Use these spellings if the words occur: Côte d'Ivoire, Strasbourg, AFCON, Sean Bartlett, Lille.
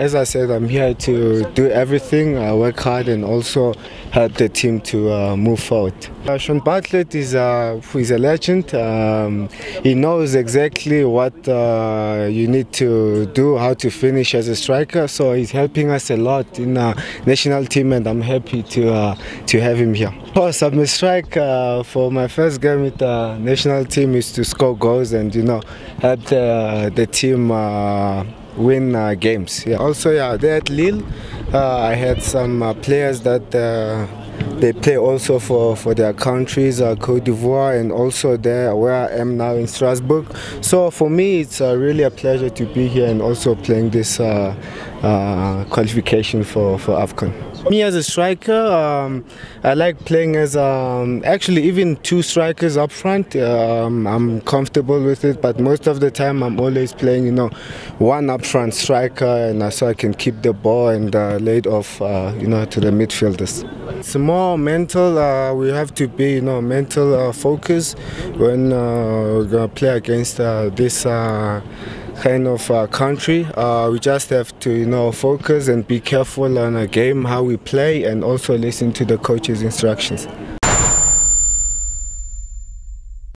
As I said, I'm here to do everything, work hard and also help the team to move forward. Sean Bartlett is a legend. He knows exactly what you need to do, how to finish as a striker, so he's helping us a lot in our national team and I'm happy to have him here. Of course, I'm a striker. For my first game with the national team is to score goals and, you know, help the team win games. Yeah. Also, yeah, there at Lille, I had some players that they play also for their countries, Côte d'Ivoire, and also there where I am now in Strasbourg. So for me, it's really a pleasure to be here and also playing this qualification for AFCON. Me as a striker, I like playing as actually even two strikers up front. I'm comfortable with it, but most of the time I'm always playing, you know, one up front striker, and so I can keep the ball and lay it off, you know, to the midfielders. It's more mental. We have to be, you know, mental focus when we're gonna play against this kind of country. We just have to, you know, focus and be careful on a game, how we play, and also listen to the coach's instructions.